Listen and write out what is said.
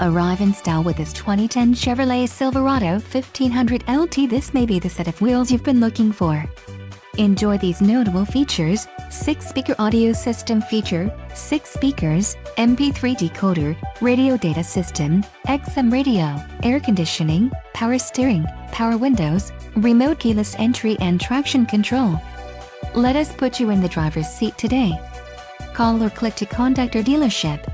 Arrive in style with this 2010 Chevrolet Silverado 1500 LT. This may be the set of wheels you've been looking for. Enjoy these notable features: 6-speaker audio system feature, 6 speakers, MP3 decoder, radio data system, XM radio, air conditioning, power steering, power windows, remote keyless entry and traction control. Let us put you in the driver's seat today. Call or click to contact our dealership.